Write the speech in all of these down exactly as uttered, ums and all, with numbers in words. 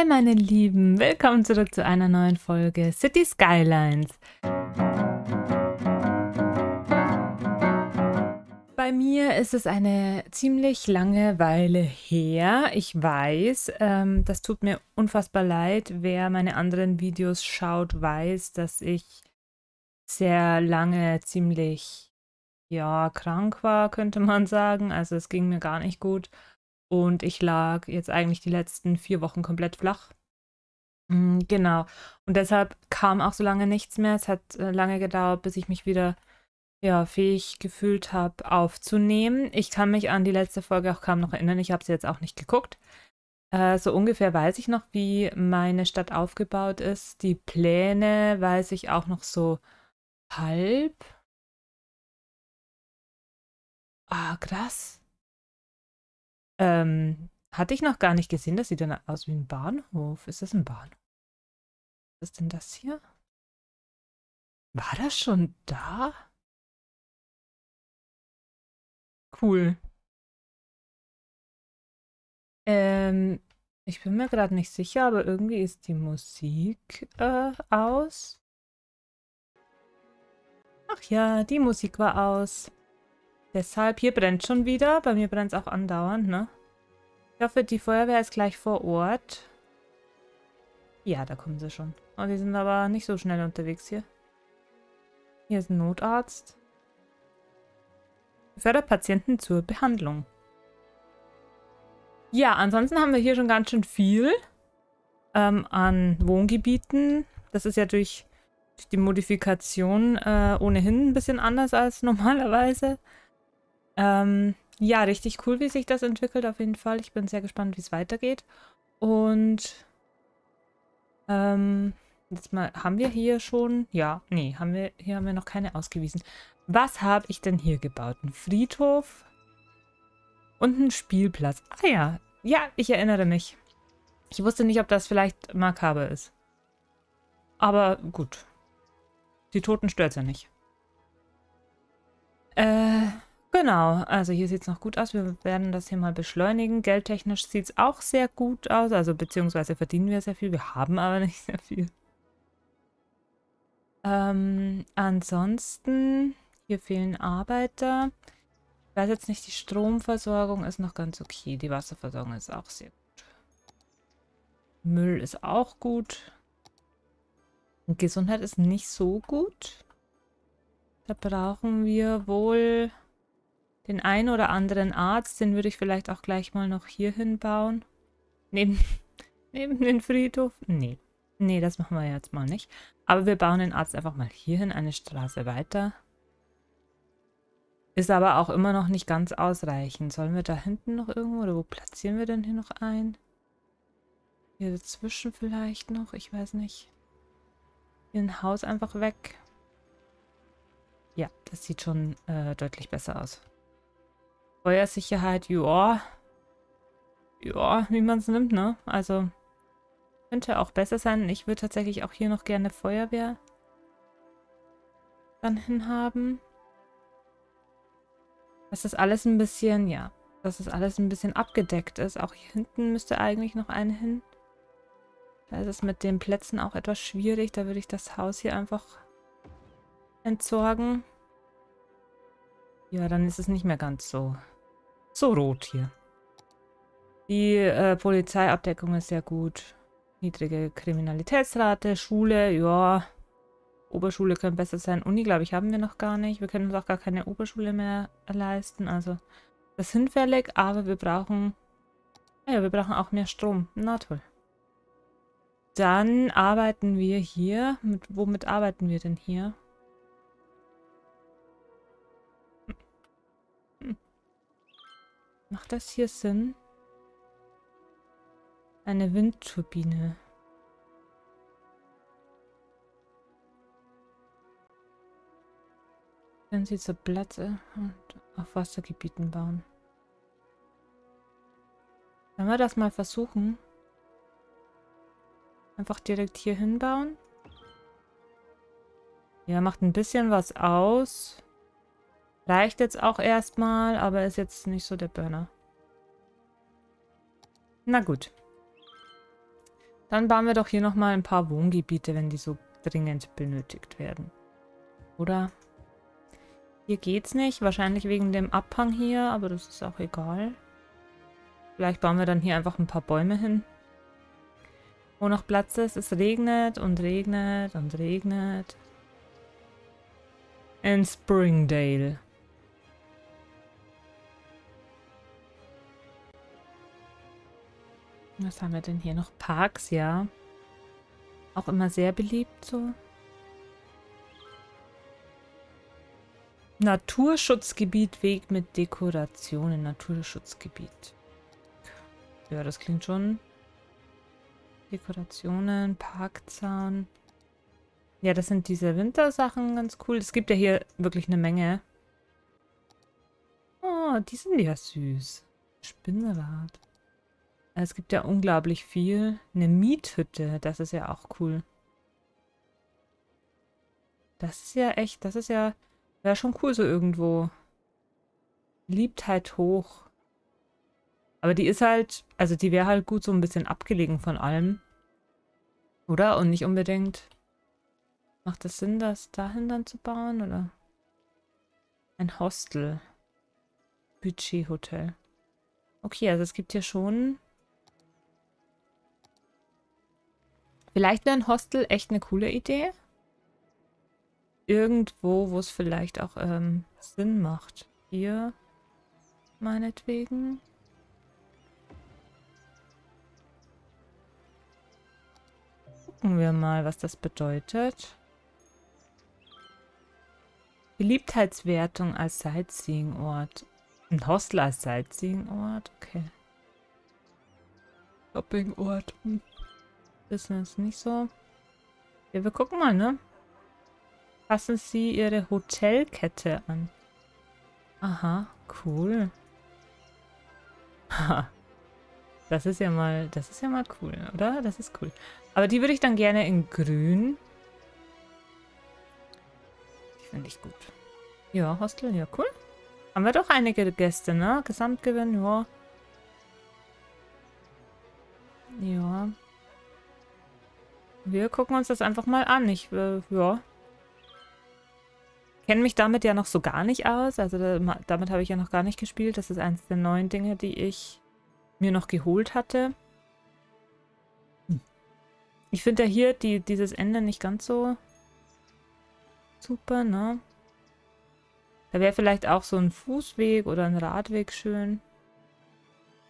Hey meine Lieben, willkommen zurück zu einer neuen Folge Cities Skylines. Bei mir ist es eine ziemlich lange Weile her. Ich weiß, ähm, das tut mir unfassbar leid. Wer meine anderen Videos schaut, weiß, dass ich sehr lange ziemlich ja, krank war, könnte man sagen. Also es ging mir gar nicht gut. Und ich lag jetzt eigentlich die letzten vier Wochen komplett flach. Mm, genau. Und deshalb kam auch so lange nichts mehr. Es hat äh, lange gedauert, bis ich mich wieder ja, fähig gefühlt habe, aufzunehmen. Ich kann mich an die letzte Folge auch kaum noch erinnern. Ich habe sie jetzt auch nicht geguckt. Äh, so ungefähr weiß ich noch, wie meine Stadt aufgebaut ist. Die Pläne weiß ich auch noch so halb. Ah, krass. Ähm, hatte ich noch gar nicht gesehen, das sieht dann aus wie ein Bahnhof. Ist das ein Bahnhof? Was ist denn das hier? War das schon da? Cool. Ähm, ich bin mir gerade nicht sicher, aber irgendwie ist die Musik äh, aus. Ach ja, die Musik war aus. Deshalb, hier brennt schon wieder. Bei mir brennt es auch andauernd, ne? Ich hoffe, die Feuerwehr ist gleich vor Ort. Ja, da kommen sie schon. Oh, die sind aber nicht so schnell unterwegs hier. Hier ist ein Notarzt. Fördert Patienten zur Behandlung. Ja, ansonsten haben wir hier schon ganz schön viel ähm, an Wohngebieten. Das ist ja durch die Modifikation äh, ohnehin ein bisschen anders als normalerweise. Ähm, ja, richtig cool, wie sich das entwickelt auf jeden Fall. Ich bin sehr gespannt, wie es weitergeht. Und ähm, jetzt mal, haben wir hier schon, ja, nee, haben wir, hier haben wir noch keine ausgewiesen. Was habe ich denn hier gebaut? Ein Friedhof und einen Spielplatz. Ah ja, ja, ich erinnere mich. Ich wusste nicht, ob das vielleicht makaber ist. Aber gut. Die Toten stört es ja nicht. Äh... Genau, also hier sieht es noch gut aus. Wir werden das hier mal beschleunigen. Geldtechnisch sieht es auch sehr gut aus. Also beziehungsweise verdienen wir sehr viel. Wir haben aber nicht sehr viel. Ähm, ansonsten, hier fehlen Arbeiter. Ich weiß jetzt nicht, die Stromversorgung ist noch ganz okay. Die Wasserversorgung ist auch sehr gut. Müll ist auch gut. Und Gesundheit ist nicht so gut. Da brauchen wir wohl den einen oder anderen Arzt, den würde ich vielleicht auch gleich mal noch hier hinbauen. Neben, neben den Friedhof? Nee. Nee, das machen wir jetzt mal nicht. Aber wir bauen den Arzt einfach mal hier hin, eine Straße weiter. Ist aber auch immer noch nicht ganz ausreichend. Sollen wir da hinten noch irgendwo, oder wo platzieren wir denn hier noch ein? Hier dazwischen vielleicht noch, ich weiß nicht. Hier ein Haus einfach weg. Ja, das sieht schon äh, deutlich besser aus. Feuersicherheit, ja. Ja, wie man es nimmt, ne? Also, könnte auch besser sein. Ich würde tatsächlich auch hier noch gerne Feuerwehr dann hinhaben. Dass das alles ein bisschen, ja, dass das alles ein bisschen abgedeckt ist. Auch hier hinten müsste eigentlich noch eine hin. Da ist es mit den Plätzen auch etwas schwierig. Da würde ich das Haus hier einfach entsorgen. Ja, dann ist es nicht mehr ganz so, so rot hier. Die äh, Polizeiabdeckung ist sehr gut. Niedrige Kriminalitätsrate, Schule, ja. Oberschule könnte besser sein. Uni, glaube ich, haben wir noch gar nicht. Wir können uns auch gar keine Oberschule mehr leisten. Also, das ist hinfällig, aber wir brauchen, ja, wir brauchen auch mehr Strom. Na toll. Dann arbeiten wir hier. Mit, womit arbeiten wir denn hier? Macht das hier Sinn? Eine Windturbine. Können Sie zur Platte und auf Wassergebieten bauen. Sollen wir das mal versuchen? Einfach direkt hier hinbauen. Ja, macht ein bisschen was aus. Reicht jetzt auch erstmal, aber ist jetzt nicht so der Burner. Na gut. Dann bauen wir doch hier nochmal ein paar Wohngebiete, wenn die so dringend benötigt werden. Oder? Hier geht's nicht. Wahrscheinlich wegen dem Abhang hier, aber das ist auch egal. Vielleicht bauen wir dann hier einfach ein paar Bäume hin. Wo noch Platz ist, es regnet und regnet und regnet. In Springdale. Was haben wir denn hier noch? Parks, ja. Auch immer sehr beliebt so. Naturschutzgebiet, Weg mit Dekorationen. Naturschutzgebiet. Ja, das klingt schon. Dekorationen, Parkzaun. Ja, das sind diese Wintersachen ganz cool. Es gibt ja hier wirklich eine Menge. Oh, die sind ja süß. Spinnrad. Es gibt ja unglaublich viel. Eine Miethütte, das ist ja auch cool. Das ist ja echt, das ist ja, wäre schon cool so irgendwo. Beliebtheit hoch. Aber die ist halt, also die wäre halt gut so ein bisschen abgelegen von allem. Oder? Und nicht unbedingt. Macht das Sinn, das dahin dann zu bauen, oder? Ein Hostel. Budget-Hotel. Okay, also es gibt hier schon... Vielleicht wäre ein Hostel echt eine coole Idee. Irgendwo, wo es vielleicht auch ähm, Sinn macht. Hier, meinetwegen. Gucken wir mal, was das bedeutet. Beliebtheitswertung als Sightseeing-Ort. Ein Hostel als Sightseeing-Ort? Okay. Shopping-Ort. Hm. Business nicht so. Ja, wir gucken mal, ne? Passen Sie Ihre Hotelkette an. Aha, cool. Ha. Das ist ja mal, das ist ja mal cool, oder? Das ist cool. Aber die würde ich dann gerne in grün. Die finde ich gut. Ja, Hostel, ja, cool. Haben wir doch einige Gäste, ne? Gesamtgewinn, ja. Ja. Wir gucken uns das einfach mal an. Ich, äh, ja. Kenne mich damit ja noch so gar nicht aus. Also da, damit habe ich ja noch gar nicht gespielt. Das ist eins der neuen Dinge, die ich mir noch geholt hatte. Hm. Ich finde ja hier die, dieses Ende nicht ganz so super, ne? Da wäre vielleicht auch so ein Fußweg oder ein Radweg schön.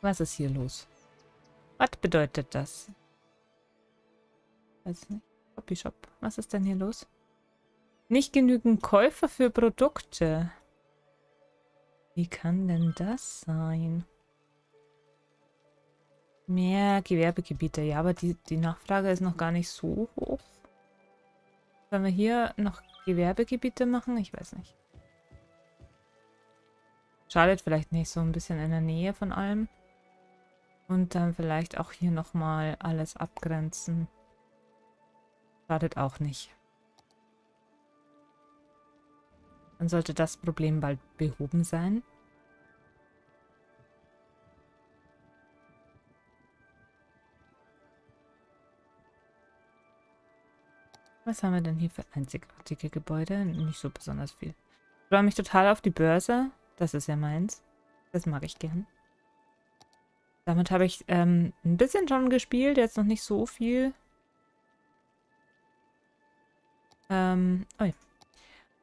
Was ist hier los? Was bedeutet das? Weiß nicht. Copy Shop. Was ist denn hier los? Nicht genügend Käufer für Produkte. Wie kann denn das sein? Mehr Gewerbegebiete. Ja, aber die, die Nachfrage ist noch gar nicht so hoch. Sollen wir hier noch Gewerbegebiete machen? Ich weiß nicht. Schadet vielleicht nicht, so ein bisschen in der Nähe von allem. Und dann vielleicht auch hier nochmal alles abgrenzen. Schadet auch nicht. Dann sollte das Problem bald behoben sein. Was haben wir denn hier für einzigartige Gebäude? Nicht so besonders viel. Ich freue mich total auf die Börse. Das ist ja meins. Das mag ich gern. Damit habe ich ähm, ein bisschen schon gespielt. Jetzt noch nicht so viel. Ähm, oh ja.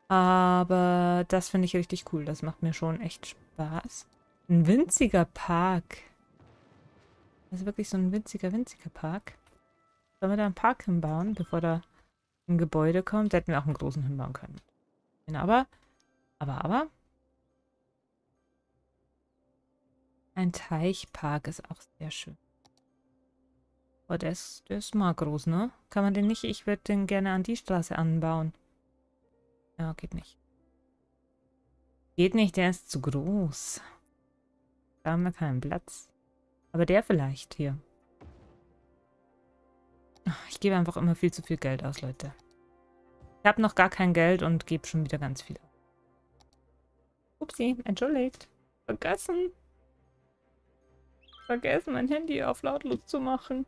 Aber das finde ich richtig cool. Das macht mir schon echt Spaß. Ein winziger Park. Das ist wirklich so ein winziger, winziger Park. Sollen wir da einen Park hinbauen, bevor da ein Gebäude kommt? Da hätten wir auch einen großen hinbauen können. Aber, aber, aber. Ein Teichpark ist auch sehr schön. Oh, der ist, der ist mal groß, ne? Kann man den nicht? Ich würde den gerne an die Straße anbauen. Ja, geht nicht. Geht nicht, der ist zu groß. Da haben wir keinen Platz. Aber der vielleicht hier. Ich gebe einfach immer viel zu viel Geld aus, Leute. Ich habe noch gar kein Geld und gebe schon wieder ganz viel. Upsi, entschuldigt. Vergessen. Vergessen, mein Handy auf lautlos zu machen.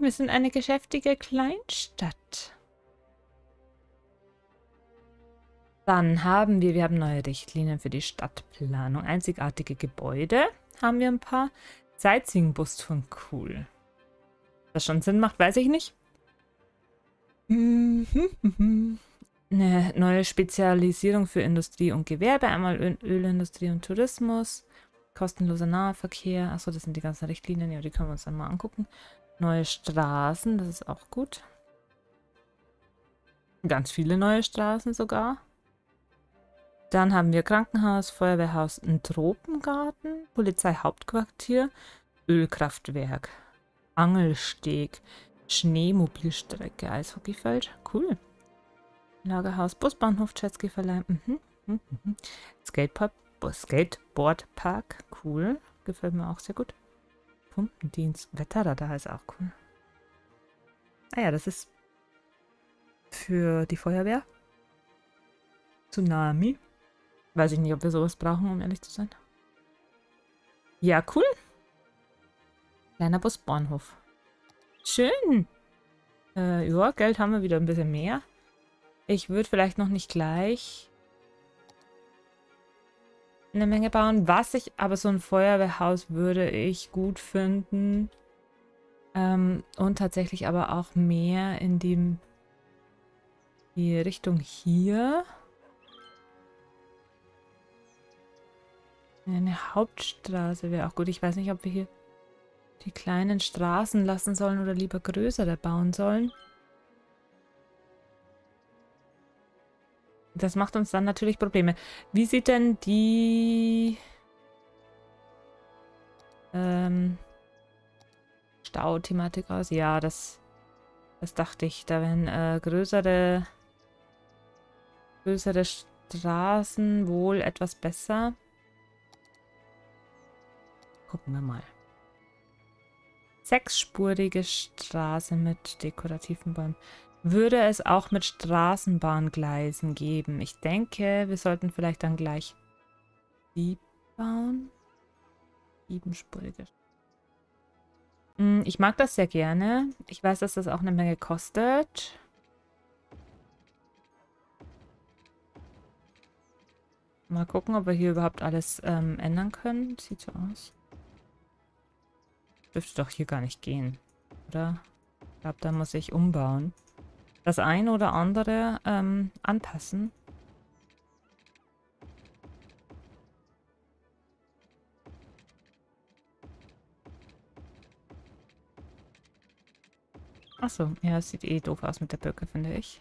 Wir sind eine geschäftige Kleinstadt. Dann haben wir, wir haben neue Richtlinien für die Stadtplanung. Einzigartige Gebäude haben wir ein paar. Sightseeing-Bus von cool. Das schon Sinn macht, weiß ich nicht. Eine neue Spezialisierung für Industrie und Gewerbe. Einmal Öl, Ölindustrie und Tourismus. Kostenloser Nahverkehr. Achso, das sind die ganzen Richtlinien. Ja, die können wir uns dann mal angucken. Neue Straßen, das ist auch gut. Ganz viele neue Straßen sogar. Dann haben wir Krankenhaus, Feuerwehrhaus, einen Tropengarten, Polizeihauptquartier, Ölkraftwerk, Angelsteg, Schneemobilstrecke, Eishockeyfeld. Cool. Lagerhaus, Busbahnhof, Jetski-Verleih, mhm, mhm, mhm. Skatepark, Skateboardpark, cool. Gefällt mir auch sehr gut. Pumpendienst, Wetterradar ist auch cool. Naja, das ist für die Feuerwehr. Tsunami. Weiß ich nicht, ob wir sowas brauchen, um ehrlich zu sein. Ja, cool. Kleiner Busbahnhof. Schön. Äh, ja, Geld haben wir wieder ein bisschen mehr. Ich würde vielleicht noch nicht gleich eine Menge bauen. Was ich, aber so ein Feuerwehrhaus würde ich gut finden. Ähm, und tatsächlich aber auch mehr in die, die Richtung hier. Eine Hauptstraße wäre auch gut. Ich weiß nicht, ob wir hier die kleinen Straßen lassen sollen oder lieber größere bauen sollen. Das macht uns dann natürlich Probleme. Wie sieht denn die ähm, Stauthematik aus? Ja, das, das dachte ich. Da werden äh, größere, größere Straßen wohl etwas besser. Gucken wir mal. Sechsspurige Straße mit dekorativen Bäumen. Würde es auch mit Straßenbahngleisen geben? Ich denke, wir sollten vielleicht dann gleich die bauen. Siebenspurige. Ich mag das sehr gerne. Ich weiß, dass das auch eine Menge kostet. Mal gucken, ob wir hier überhaupt alles ähm, ändern können. Sieht so aus. Dürfte doch hier gar nicht gehen, oder? Ich glaube, da muss ich umbauen. Das ein oder andere ähm, anpassen. Achso, ja, es sieht eh doof aus mit der Birke, finde ich.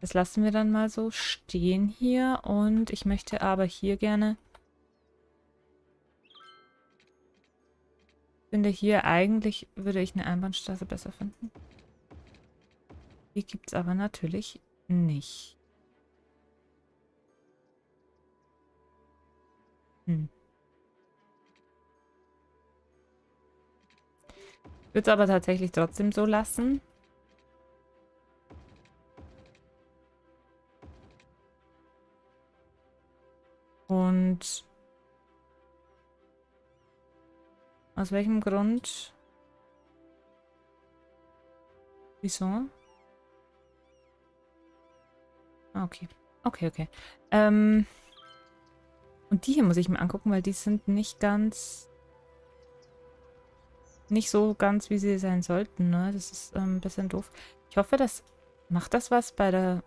Das lassen wir dann mal so stehen hier. Und ich möchte aber hier gerne... Ich finde hier eigentlich, würde ich eine Einbahnstraße besser finden. Die gibt es aber natürlich nicht. Hm. Ich würde es aber tatsächlich trotzdem so lassen. Und... Aus welchem Grund? Wieso? Okay. Okay, okay. Ähm, und die hier muss ich mir angucken, weil die sind nicht ganz... Nicht so ganz, wie sie sein sollten, ne? Das ist ähm, ein bisschen doof. Ich hoffe, das... Macht das was bei der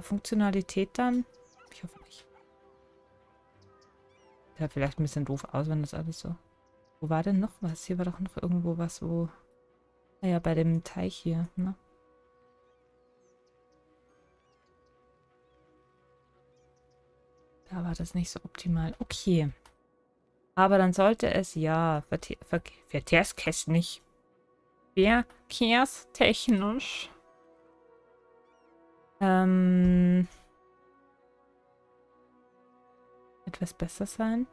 Funktionalität dann? Ich hoffe nicht. Sieht halt vielleicht ein bisschen doof aus, wenn das alles so... Wo war denn noch was? Hier war doch noch irgendwo was, wo... Naja, bei dem Teich hier, ne? Da war das nicht so optimal. Okay. Aber dann sollte es ja... Verkehr, verkehrstechnisch. Verkehrstechnisch. Ähm... Etwas besser sein.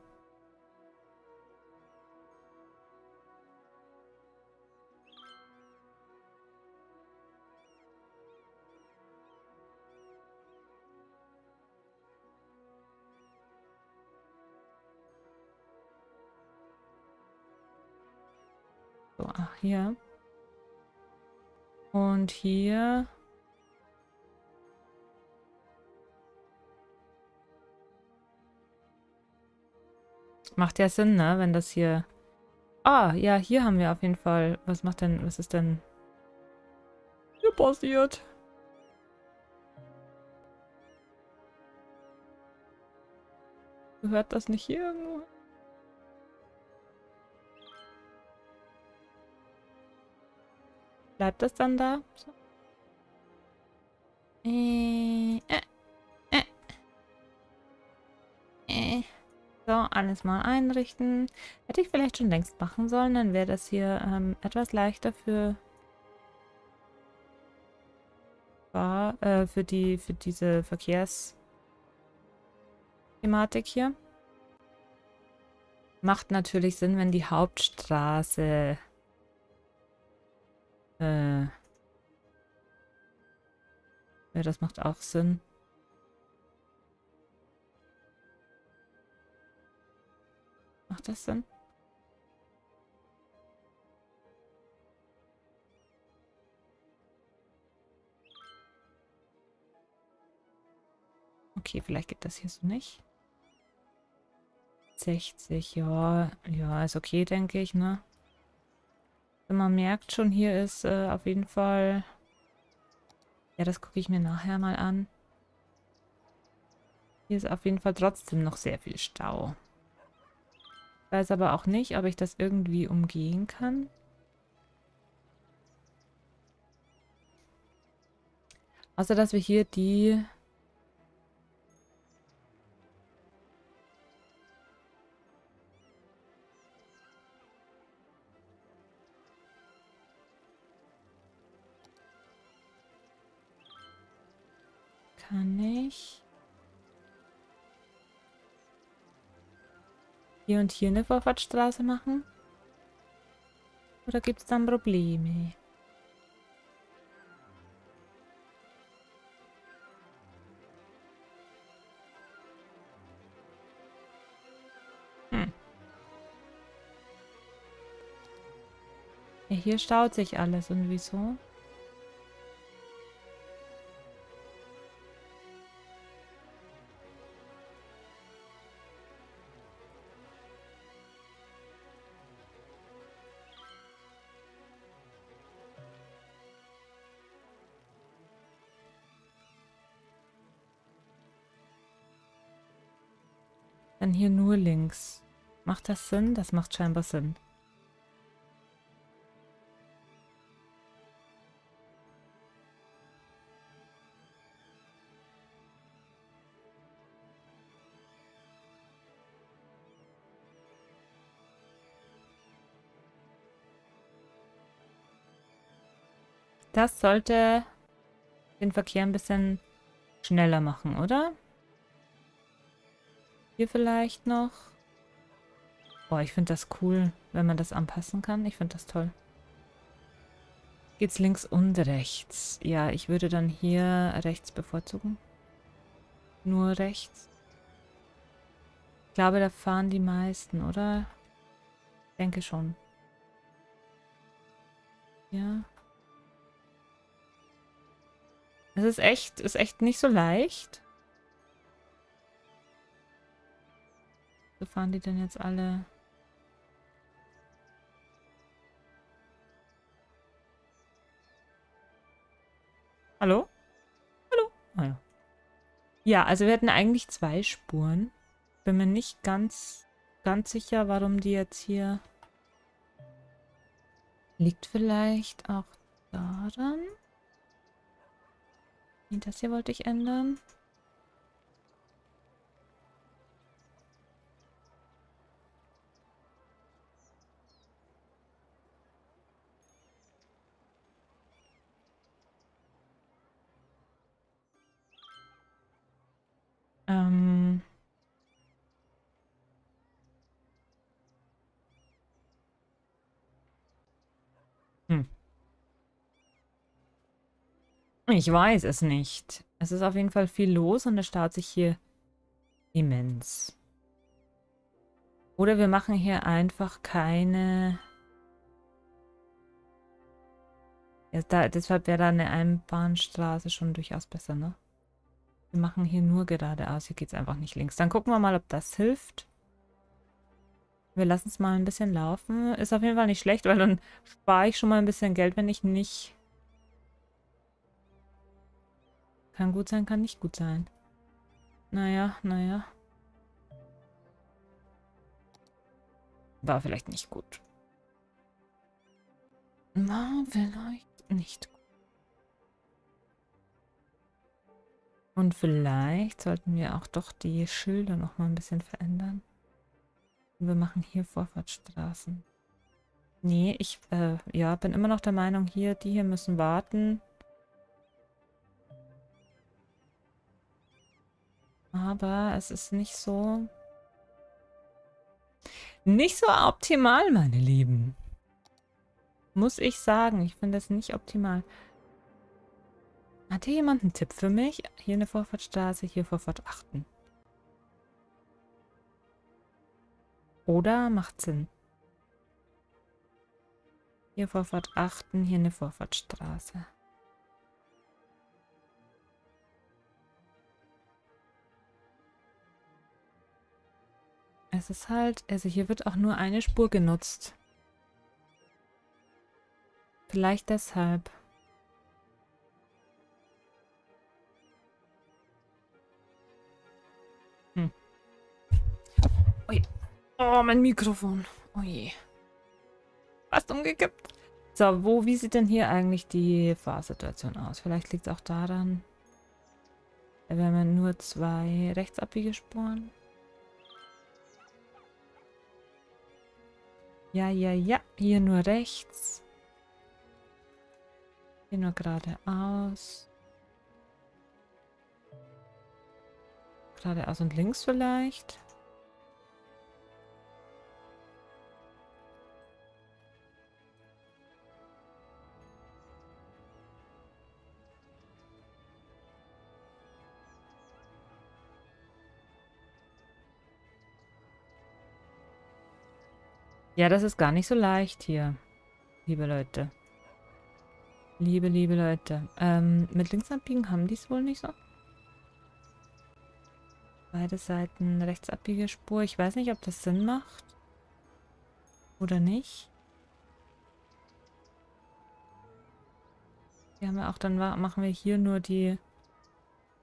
Ach, hier. Und hier... Macht ja Sinn, ne? Wenn das hier... Ah, ja, hier haben wir auf jeden Fall... Was macht denn... Was ist denn... hier passiert? Gehört das nicht hier irgendwo? Bleibt das dann da? So. Äh, äh, äh. Äh. So, alles mal einrichten. Hätte ich vielleicht schon längst machen sollen, dann wäre das hier ähm, etwas leichter für äh, für die für diese Verkehrsthematik hier. Macht natürlich Sinn, wenn die Hauptstraße äh, ja, das macht auch Sinn. Macht das Sinn? Okay, vielleicht geht das hier so nicht. sechzig, ja. Ja, ist okay, denke ich, ne? Also man merkt schon, hier ist äh, auf jeden Fall... Ja, das gucke ich mir nachher mal an. Hier ist auf jeden Fall trotzdem noch sehr viel Stau. Ich weiß aber auch nicht, ob ich das irgendwie umgehen kann. Außer, dass wir hier die... Kann ich... hier und hier eine Vorfahrtsstraße machen? Oder gibt es dann Probleme? Hm. Ja, hier staut sich alles. Und wieso? Dann hier nur links. Macht das Sinn? Das macht scheinbar Sinn. Das sollte den Verkehr ein bisschen schneller machen, oder? Hier vielleicht noch. Boah, ich finde das cool, wenn man das anpassen kann. Ich finde das toll. Geht's links und rechts? Ja, ich würde dann hier rechts bevorzugen. Nur rechts. Ich glaube, da fahren die meisten, oder? Ich denke schon. Ja. Es ist echt, ist echt nicht so leicht. Wo fahren die denn jetzt alle? Hallo? Hallo? Ah ja. Ja, also wir hatten eigentlich zwei Spuren. Bin mir nicht ganz, ganz sicher, warum die jetzt hier... Liegt vielleicht auch daran? Das hier wollte ich ändern. Hm. Ich weiß es nicht. Es ist auf jeden Fall viel los und es staut sich hier immens. Oder wir machen hier einfach keine Ja, da, deshalb wäre da eine Einbahnstraße schon durchaus besser, ne? Wir machen hier nur geradeaus. Hier geht es einfach nicht links. Dann gucken wir mal, ob das hilft. Wir lassen es mal ein bisschen laufen. Ist auf jeden Fall nicht schlecht, weil dann spare ich schon mal ein bisschen Geld, wenn ich nicht... Kann gut sein, kann nicht gut sein. Naja, naja. War vielleicht nicht gut. War vielleicht nicht gut. Und vielleicht sollten wir auch doch die Schilder noch mal ein bisschen verändern. Wir machen hier Vorfahrtsstraßen. Nee, ich äh, ja, bin immer noch der Meinung, hier, die hier müssen warten. Aber es ist nicht so... Nicht so optimal, meine Lieben. Muss ich sagen. Ich finde das nicht optimal. Hat hier jemand einen Tipp für mich? Hier eine Vorfahrtsstraße, hier Vorfahrt achten. Oder macht Sinn. Hier Vorfahrt achten, hier eine Vorfahrtsstraße. Es ist halt, also hier wird auch nur eine Spur genutzt. Vielleicht deshalb. Hm. Ui. Oh, mein Mikrofon. Oh je. Fast umgekippt. So, wo, wie sieht denn hier eigentlich die Fahrsituation aus? Vielleicht liegt es auch daran, wir haben nur zwei Rechtsabbiegespuren. Ja, ja, ja. Hier nur rechts. Hier nur geradeaus. Geradeaus und links vielleicht. Ja, das ist gar nicht so leicht hier, liebe Leute. Liebe, liebe Leute. Ähm, mit links abbiegen haben die es wohl nicht so. Beide Seiten Rechtsabbiegerspur. Ich weiß nicht, ob das Sinn macht. Oder nicht. Hier haben wir auch, dann machen wir hier nur die,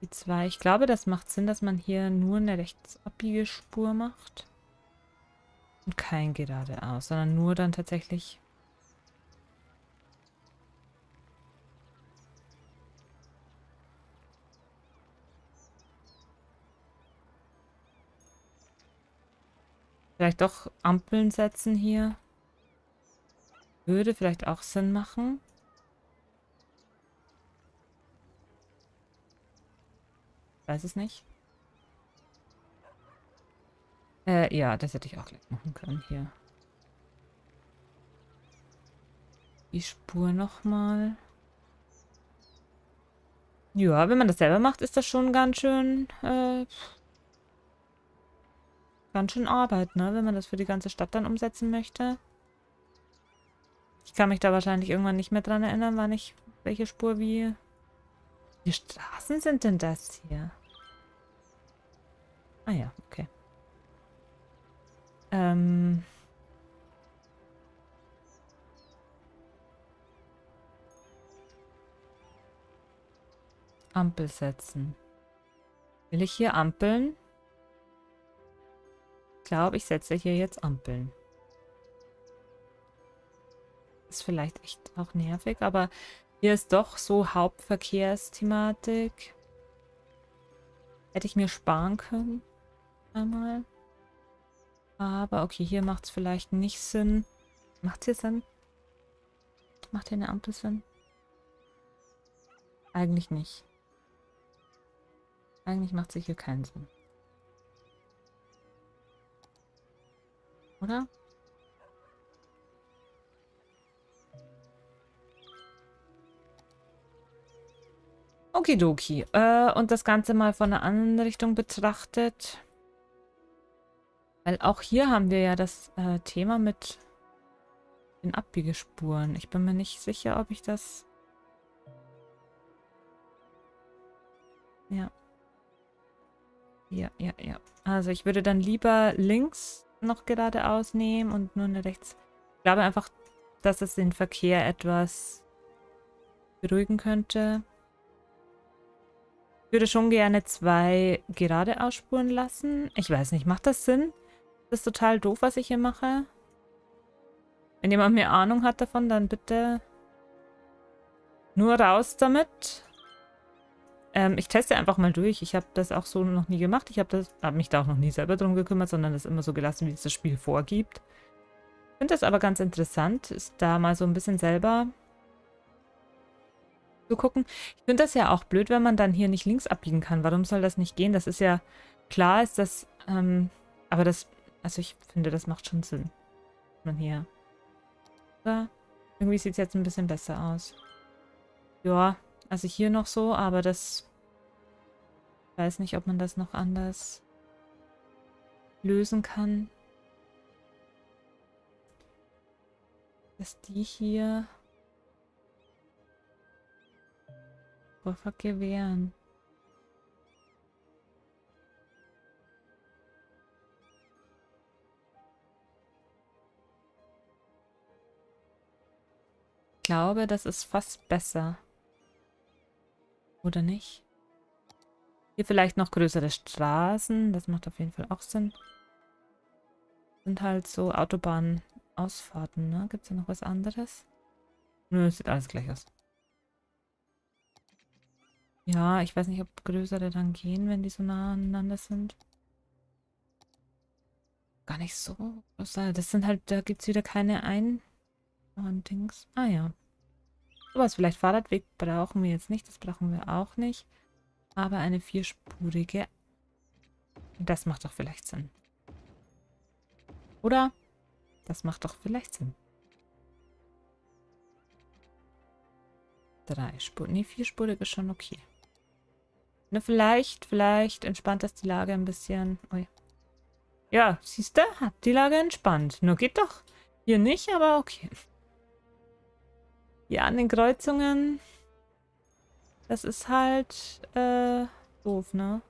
die zwei. Ich glaube, das macht Sinn, dass man hier nur eine Rechtsabbiegerspur macht. Und kein geradeaus, sondern nur dann tatsächlich. Vielleicht doch Ampeln setzen hier. Würde vielleicht auch Sinn machen. Ich weiß es nicht. Äh, ja, das hätte ich auch gleich machen können hier. Die Spur nochmal. Ja, wenn man das selber macht, ist das schon ganz schön, äh, ganz schön Arbeit, ne? Wenn man das für die ganze Stadt dann umsetzen möchte. Ich kann mich da wahrscheinlich irgendwann nicht mehr dran erinnern, wann ich welche Spur wie... Wie Straßen sind denn das hier? Ah ja, okay. Ähm. Ampel setzen. Will ich hier Ampeln? Ich glaube, ich setze hier jetzt Ampeln. Ist vielleicht echt auch nervig, aber hier ist doch so Hauptverkehrsthematik. Hätte ich mir sparen können. Einmal. Aber okay, hier macht es vielleicht nicht Sinn. Macht es hier Sinn? Macht hier eine Ampel Sinn? Eigentlich nicht. Eigentlich macht es hier keinen Sinn. Oder? Okidoki. Äh, und das Ganze mal von einer anderen Richtung betrachtet. Weil auch hier haben wir ja das äh, Thema mit den Abbiegespuren. Ich bin mir nicht sicher, ob ich das Ja. Ja, ja, ja. Also ich würde dann lieber links noch geradeaus nehmen und nur rechts. Ich glaube einfach, dass es den Verkehr etwas beruhigen könnte. Ich würde schon gerne zwei geradeaus spuren lassen. Ich weiß nicht, macht das Sinn? Das ist total doof, was ich hier mache. Wenn jemand mehr Ahnung hat davon, dann bitte nur raus damit. Ähm, ich teste einfach mal durch. Ich habe das auch so noch nie gemacht. Ich habe hab mich da auch noch nie selber drum gekümmert, sondern das immer so gelassen, wie es das Spiel vorgibt. Ich finde das aber ganz interessant, ist da mal so ein bisschen selber zu gucken. Ich finde das ja auch blöd, wenn man dann hier nicht links abbiegen kann. Warum soll das nicht gehen? Das ist ja klar, ist das... Ähm, aber das... Also ich finde, das macht schon Sinn. Man hier... Oder? Irgendwie sieht es jetzt ein bisschen besser aus. Ja... Also hier noch so, aber das... Ich weiß nicht, ob man das noch anders lösen kann. Dass die hier... Vorverkehr wären. Ich glaube, das ist fast besser. Oder nicht? Hier vielleicht noch größere Straßen. Das macht auf jeden Fall auch Sinn. Sind halt so Autobahnausfahrten, ne? Gibt es da noch was anderes? Nö, sieht alles gleich aus. Ja, ich weiß nicht, ob größere dann gehen, wenn die so nah aneinander sind. Gar nicht so. Das sind halt, da gibt es wieder keine ein... und Dings. Ah ja. Sowas vielleicht. Fahrradweg brauchen wir jetzt nicht. Das brauchen wir auch nicht. Aber eine vierspurige. Das macht doch vielleicht Sinn. Oder? Das macht doch vielleicht Sinn. Drei Spuren. Ne, vierspurige ist schon okay. Ne, vielleicht, vielleicht entspannt das die Lage ein bisschen. Ui. Ja, siehst du? Hat die Lage entspannt. Nur geht doch. Hier nicht, aber okay. Ja, an den Kreuzungen, das ist halt äh, doof, ne?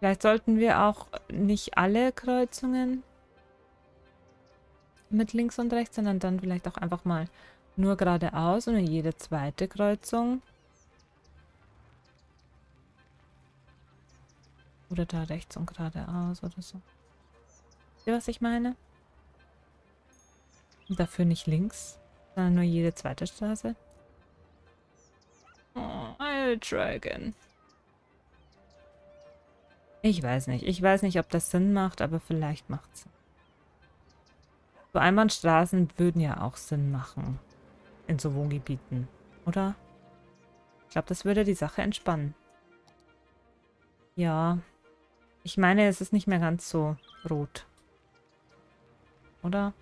Vielleicht sollten wir auch nicht alle Kreuzungen mit links und rechts, sondern dann vielleicht auch einfach mal nur geradeaus und jede zweite Kreuzung. Oder da rechts und geradeaus oder so. Seht ihr, was ich meine? Dafür nicht links, sondern nur jede zweite Straße. Oh, I'll try again. Ich weiß nicht. Ich weiß nicht, ob das Sinn macht, aber vielleicht macht es Sinn. So Einbahnstraßen würden ja auch Sinn machen. In so Wohngebieten, oder? Ich glaube, das würde die Sache entspannen. Ja. Ich meine, es ist nicht mehr ganz so rot. Oder?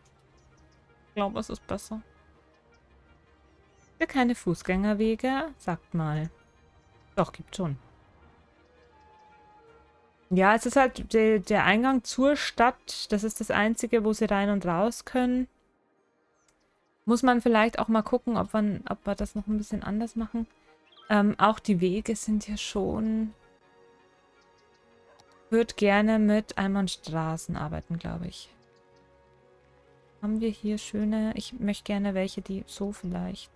Ich glaube, es ist besser. Für keine Fußgängerwege, sagt mal. Doch, gibt schon. Ja, es ist halt de der Eingang zur Stadt. Das ist das Einzige, wo sie rein und raus können. Muss man vielleicht auch mal gucken, ob, man, ob wir das noch ein bisschen anders machen. Ähm, auch die Wege sind ja schon... Ich würde gerne mit Einbahnstraßen arbeiten, glaube ich. Haben wir hier schöne... Ich möchte gerne welche, die so vielleicht.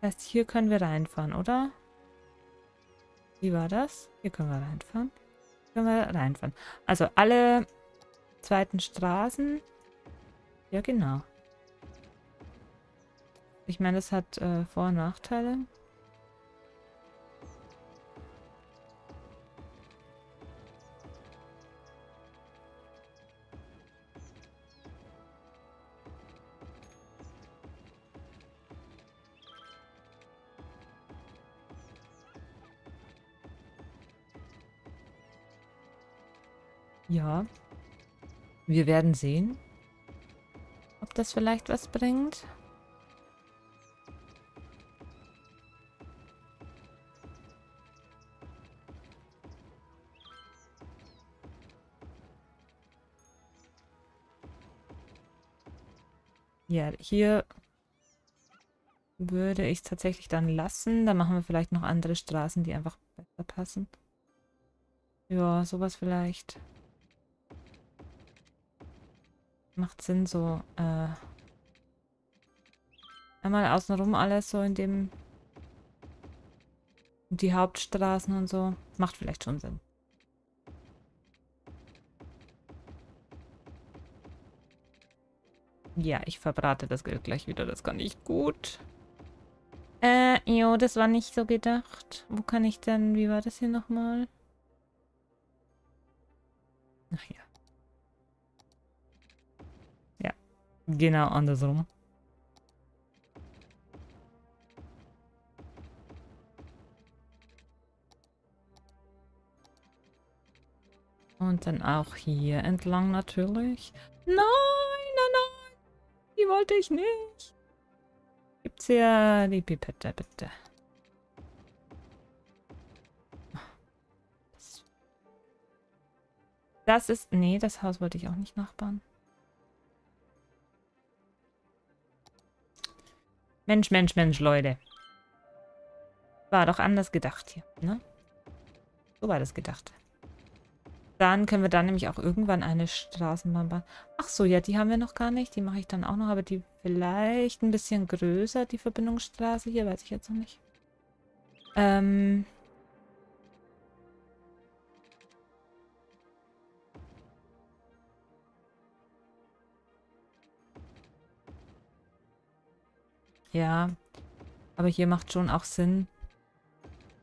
Das heißt, hier können wir reinfahren, oder? Wie war das? Hier können wir reinfahren. Hier können wir reinfahren. Also alle zweiten Straßen. Ja, genau. Ich meine, das hat äh, Vor- und Nachteile. Ja, wir werden sehen, ob das vielleicht was bringt. Ja, hier würde ich es tatsächlich dann lassen. Dann machen wir vielleicht noch andere Straßen, die einfach besser passen. Ja, sowas vielleicht. Macht Sinn, so äh, einmal außenrum alles so in dem die Hauptstraßen und so. Macht vielleicht schon Sinn. Ja, ich verbrate das Geld gleich wieder. Das kann nicht gut. Äh, jo, das war nicht so gedacht. Wo kann ich denn... Wie war das hier nochmal? Ach ja. Ja, genau andersrum. Und dann auch hier entlang natürlich. Nein, nein, nein. Die wollte ich nicht. Gibt's hier die Pipette, bitte. Das ist... Nee, das Haus wollte ich auch nicht nachbauen. Mensch, Mensch, Mensch, Leute. War doch anders gedacht hier, ne? So war das gedacht. Dann können wir da nämlich auch irgendwann eine Straßenbahn bauen. Ach so, ja, die haben wir noch gar nicht. Die mache ich dann auch noch, aber die vielleicht ein bisschen größer, die Verbindungsstraße hier, weiß ich jetzt noch nicht. Ähm. Ja, aber hier macht schon auch Sinn,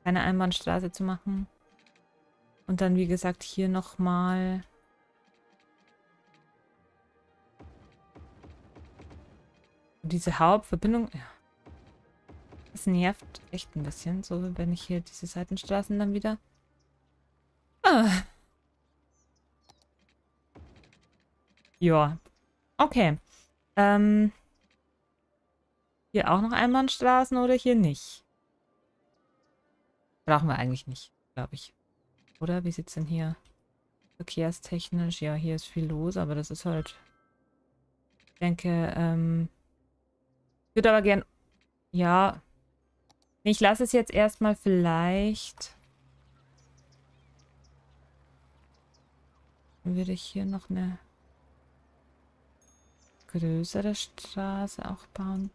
eine Einbahnstraße zu machen. Und dann, wie gesagt, hier nochmal. Diese Hauptverbindung. Ja. Das nervt echt ein bisschen, so wenn ich hier diese Seitenstraßen dann wieder. Ah. Ja. Okay. Ähm. Hier auch noch Einbahnstraßen oder hier nicht? Brauchen wir eigentlich nicht, glaube ich. Oder? Wie sieht es denn hier verkehrstechnisch? Ja, hier ist viel los, aber das ist halt... Ich denke, ähm... Ich würde aber gern... Ja... Ich lasse es jetzt erstmal vielleicht... Würde ich hier noch eine... größere Straße auch bauen.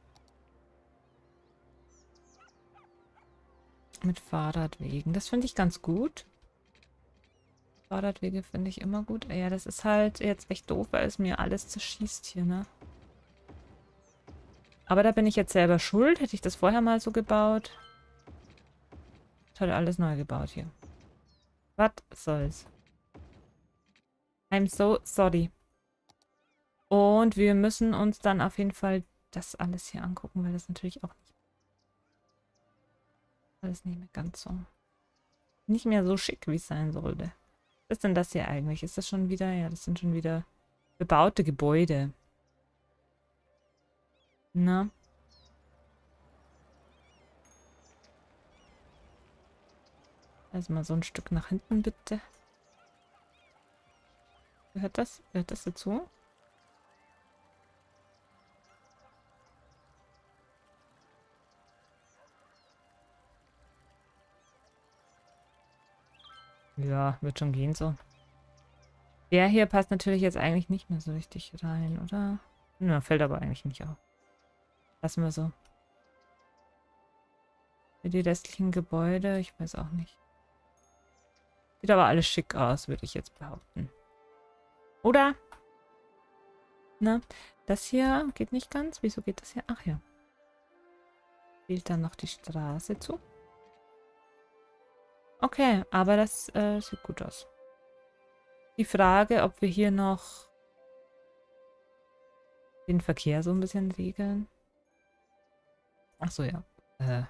Mit Fahrradwegen. Das finde ich ganz gut. Fahrradwege finde ich immer gut. Ja, das ist halt jetzt echt doof, weil es mir alles zerschießt hier, ne? Aber da bin ich jetzt selber schuld. Hätte ich das vorher mal so gebaut. Hat halt alles neu gebaut hier. Was soll's? I'm so sorry. Und wir müssen uns dann auf jeden Fall das alles hier angucken, weil das natürlich auch nicht... Alles nicht mehr ganz so... Nicht mehr so schick, wie es sein sollte. Was ist denn das hier eigentlich? Ist das schon wieder? Ja, das sind schon wieder bebaute Gebäude. Na? Erstmal so ein Stück nach hinten, bitte. Gehört das? Gehört das dazu? Ja, wird schon gehen so. Der hier passt natürlich jetzt eigentlich nicht mehr so richtig rein, oder? Na, fällt aber eigentlich nicht auf. Lassen wir so. Für die restlichen Gebäude, ich weiß auch nicht. Sieht aber alles schick aus, würde ich jetzt behaupten. Oder? Na, das hier geht nicht ganz. Wieso geht das hier? Ach ja. Fehlt dann noch die Straße zu. Okay, aber das äh, sieht gut aus. Die Frage, ob wir hier noch den Verkehr so ein bisschen regeln. Ach so, ja. Äh.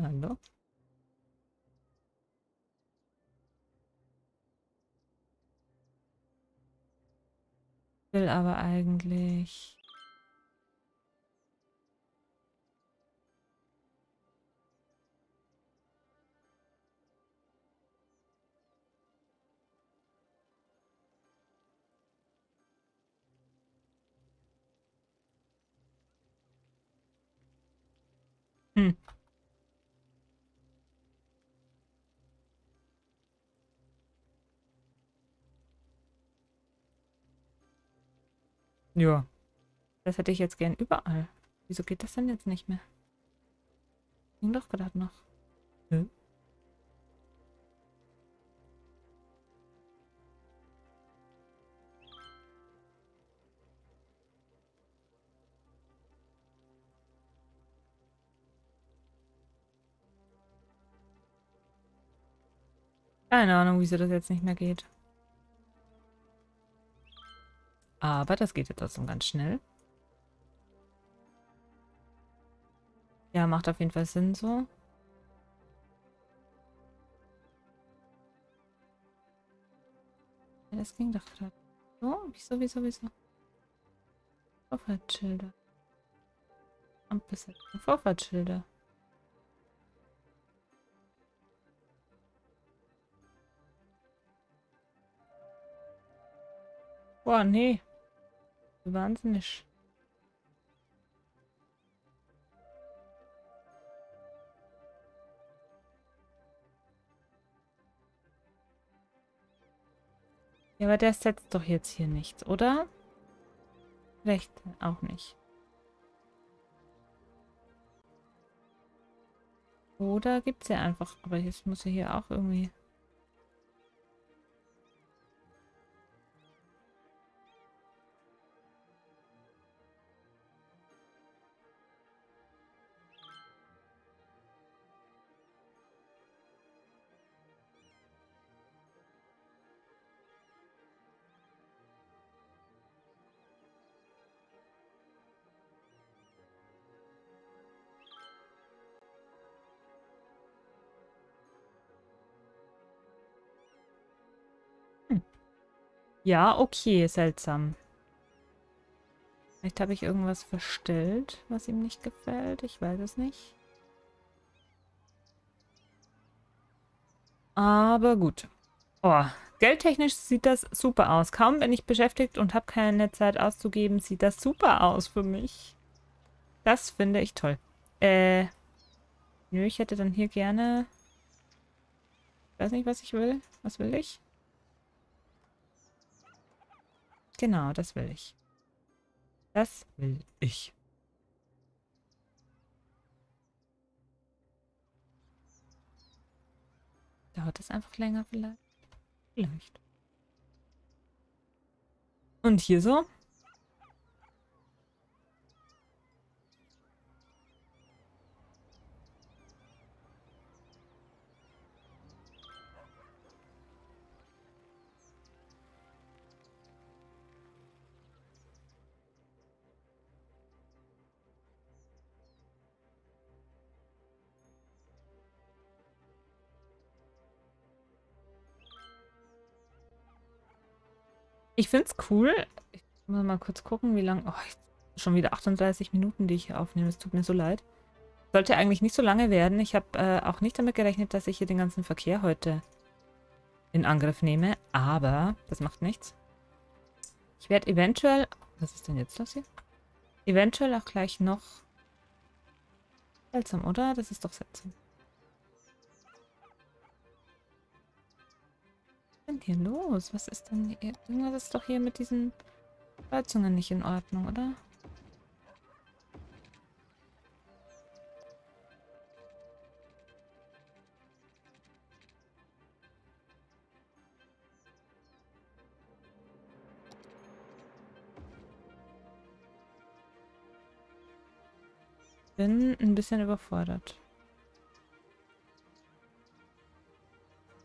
Hallo? Ich will aber eigentlich... Ja. Das hätte ich jetzt gern überall. Wieso geht das denn jetzt nicht mehr? Ging doch gerade noch. Hm? Keine Ahnung, wieso das jetzt nicht mehr geht. Aber das geht jetzt trotzdem ganz schnell. Ja, macht auf jeden Fall Sinn so. Ja, das ging doch gerade. So, wieso, wieso, wieso? Vorfahrtsschilder. Ampelsetzung. Vorfahrtsschilder. Boah, nee. Wahnsinnig. Ja, aber der setzt doch jetzt hier nichts, oder? Vielleicht auch nicht. Oder gibt's ja einfach. Aber jetzt muss er hier auch irgendwie... Ja, okay, seltsam. Vielleicht habe ich irgendwas verstellt, was ihm nicht gefällt. Ich weiß es nicht. Aber gut. Oh, geldtechnisch sieht das super aus. Kaum bin ich beschäftigt und habe keine Zeit auszugeben, sieht das super aus für mich. Das finde ich toll. Äh, nö, ich hätte dann hier gerne... Ich weiß nicht, was ich will. Was will ich? Genau, das will ich. Das will ich. Dauert das einfach länger vielleicht? Vielleicht. Und hier so? Ich finde es cool. Ich muss mal kurz gucken, wie lange... Oh, schon wieder achtunddreißig Minuten, die ich hier aufnehme. Es tut mir so leid. Sollte eigentlich nicht so lange werden. Ich habe äh, auch nicht damit gerechnet, dass ich hier den ganzen Verkehr heute in Angriff nehme. Aber das macht nichts. Ich werde eventuell... Was ist denn jetzt los hier? Eventuell auch gleich noch... Seltsam, oder? Das ist doch seltsam. Was ist denn hier los? Was ist denn hier? Irgendwas ist doch hier mit diesen Kreuzungen nicht in Ordnung, oder? Ich bin ein bisschen überfordert.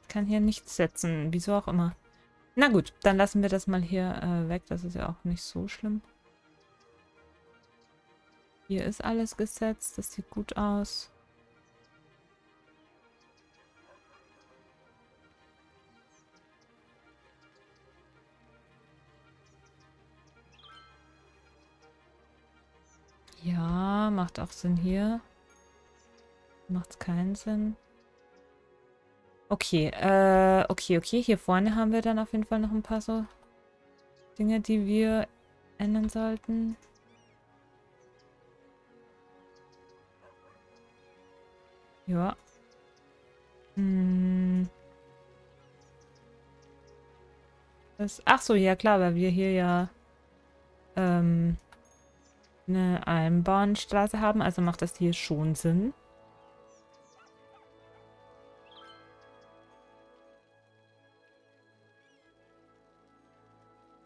Kann hier nichts setzen, wieso auch immer. Na gut, dann lassen wir das mal hier äh, weg, das ist ja auch nicht so schlimm. Hier ist alles gesetzt, das sieht gut aus. Ja, macht auch Sinn hier. Macht's keinen Sinn. Okay, äh, okay, okay. Hier vorne haben wir dann auf jeden Fall noch ein paar so Dinge, die wir ändern sollten. Ja. Hm. Das, ach so, ja klar, weil wir hier ja ähm, eine Einbahnstraße haben, also macht das hier schon Sinn.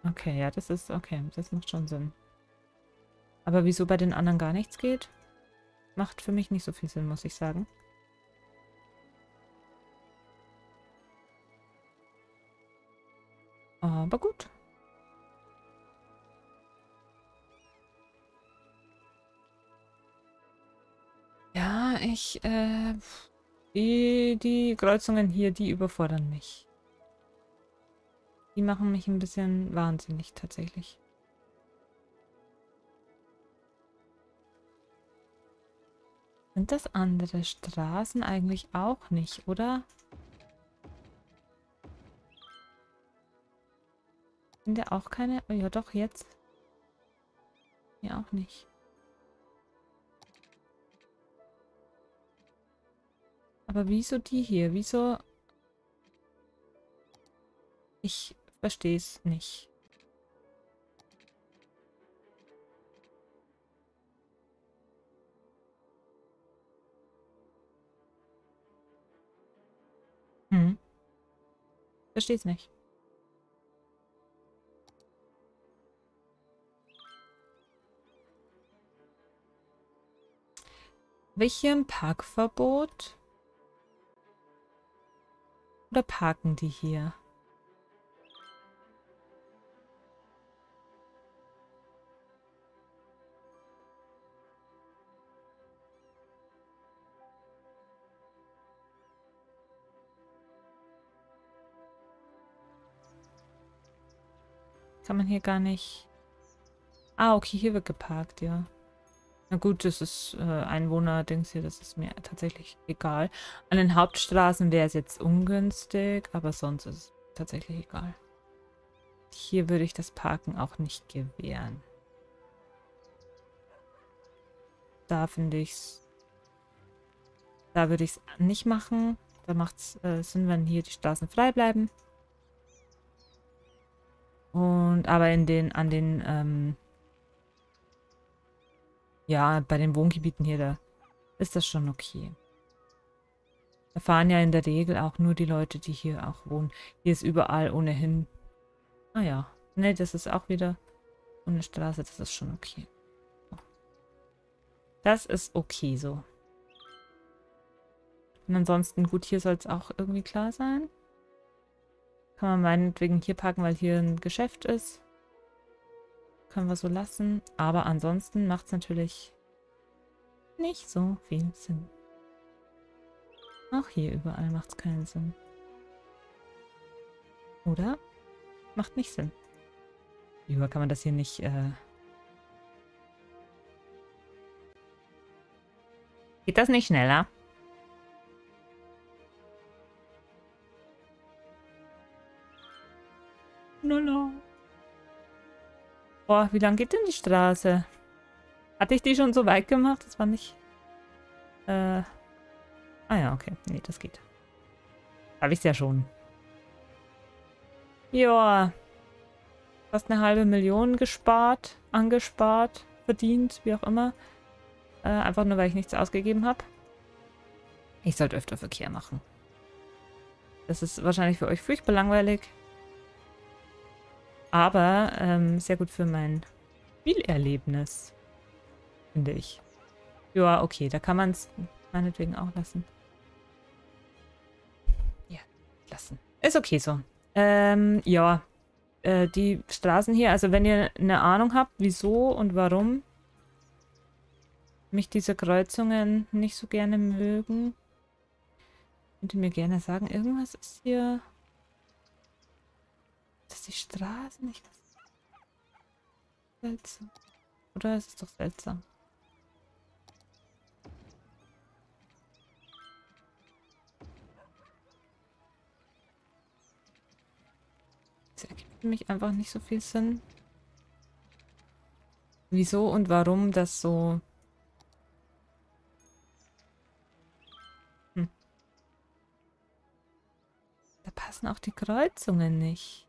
Okay, ja, das ist okay, das macht schon Sinn. Aber wieso bei den anderen gar nichts geht, macht für mich nicht so viel Sinn, muss ich sagen. Aber gut. Ja, ich, äh, die, die Kreuzungen hier, die überfordern mich. Die machen mich ein bisschen wahnsinnig tatsächlich. Sind das andere Straßen eigentlich auch nicht, oder? Sind ja auch keine... Ja doch, jetzt. Ja, auch nicht. Aber wieso die hier? Wieso... Ich verstehe es nicht. Hm. Verstehe es nicht. Habe ich hier ein Parkverbot? Oder parken die hier? Kann man hier gar nicht... Ah, okay, hier wird geparkt, ja. Na gut, das ist äh, Einwohner-Dings hier, das ist mir tatsächlich egal. An den Hauptstraßen wäre es jetzt ungünstig, aber sonst ist es tatsächlich egal. Hier würde ich das Parken auch nicht gewähren. Da finde ich es... Da würde ich es nicht machen. Da macht es äh, Sinn, wenn hier die Straßen frei bleiben. Und aber in den, an den, ähm, ja, bei den Wohngebieten hier, da ist das schon okay. Da fahren ja in der Regel auch nur die Leute, die hier auch wohnen. Hier ist überall ohnehin, naja, ne, das ist auch wieder ohne Straße, das ist schon okay. Das ist okay so. Und ansonsten, gut, hier soll es auch irgendwie klar sein. Kann man meinetwegen hier parken, weil hier ein Geschäft ist. Können wir so lassen. Aber ansonsten macht es natürlich nicht so viel Sinn. Auch hier überall macht es keinen Sinn. Oder? Macht nicht Sinn. Über kann man das hier nicht... Äh Geht das nicht schneller? Lala. Boah, wie lang geht denn die Straße? Hatte ich die schon so weit gemacht? Das war nicht... Äh... Ah ja, okay. Nee, das geht. Habe ich's ja schon. Joa. Fast eine halbe Million gespart, angespart, verdient, wie auch immer. Äh, einfach nur, weil ich nichts ausgegeben habe. Ich sollte öfter Verkehr machen. Das ist wahrscheinlich für euch furchtbar langweilig. Aber ähm, sehr gut für mein Spielerlebnis, finde ich. Ja, okay, da kann man es meinetwegen auch lassen. Ja, lassen. Ist okay so. Ähm, ja, äh, die Straßen hier, also wenn ihr eine Ahnung habt, wieso und warum mich diese Kreuzungen nicht so gerne mögen, könnt ihr mir gerne sagen, irgendwas ist hier... Ist die Straßen nicht seltsam? Oder ist es doch seltsam? Das ergibt für mich einfach nicht so viel Sinn. Wieso und warum das so... Hm. Da passen auch die Kreuzungen nicht.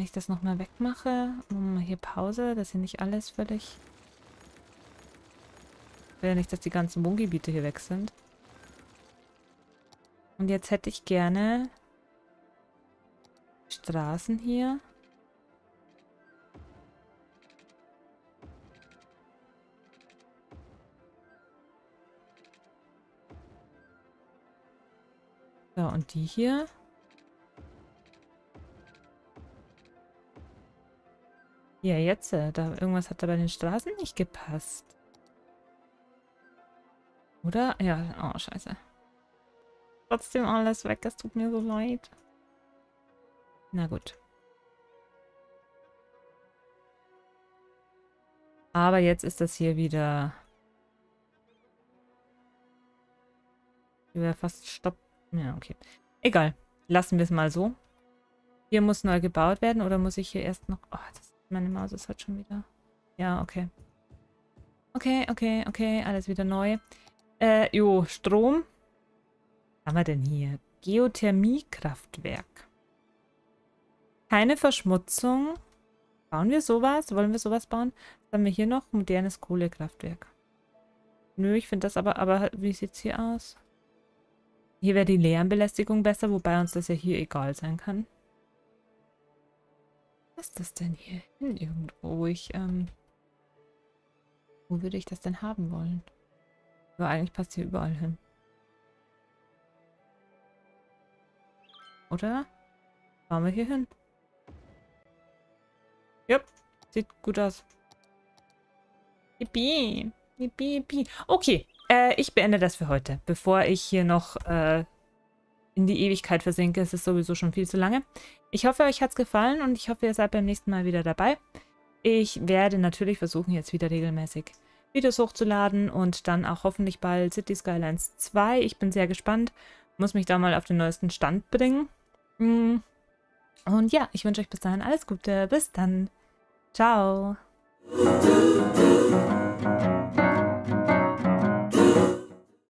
Wenn ich das nochmal wegmache, machen wir hier Pause, dass hier nicht alles völlig... Ich will ja nicht, dass die ganzen Wohngebiete hier weg sind. Und jetzt hätte ich gerne Straßen hier. So, und die hier. Ja, jetzt. Da, irgendwas hat da bei den Straßen nicht gepasst. Oder? Ja, oh, scheiße. Trotzdem alles weg, das tut mir so leid. Na gut. Aber jetzt ist das hier wieder... Ich wäre fast stopp. Ja, okay. Egal. Lassen wir es mal so. Hier muss neu gebaut werden oder muss ich hier erst noch... Oh, das... Meine Maus ist halt schon wieder... Ja, okay. Okay, okay, okay. Alles wieder neu. Äh, jo, Strom. Was haben wir denn hier? Geothermiekraftwerk. Keine Verschmutzung. Bauen wir sowas? Wollen wir sowas bauen? Was haben wir hier noch? Modernes Kohlekraftwerk. Nö, ich finde das aber... Aber wie sieht es hier aus? Hier wäre die Lärmbelästigung besser, wobei uns das ja hier egal sein kann. Was ist das denn hier hin irgendwo, wo ich, ähm, wo würde ich das denn haben wollen? Aber eigentlich passt hier überall hin. Oder? Fahren wir hier hin? Jupp, sieht gut aus. Yippie, yippie, yippie. Okay. Ich beende das für heute, bevor ich hier noch äh, in die Ewigkeit versinke. Es ist sowieso schon viel zu lange. Ich hoffe, euch hat es gefallen und ich hoffe, ihr seid beim nächsten Mal wieder dabei. Ich werde natürlich versuchen, jetzt wieder regelmäßig Videos hochzuladen und dann auch hoffentlich bald Cities Skylines zwei. Ich bin sehr gespannt, muss mich da mal auf den neuesten Stand bringen. Und ja, ich wünsche euch bis dahin alles Gute. Bis dann. Ciao.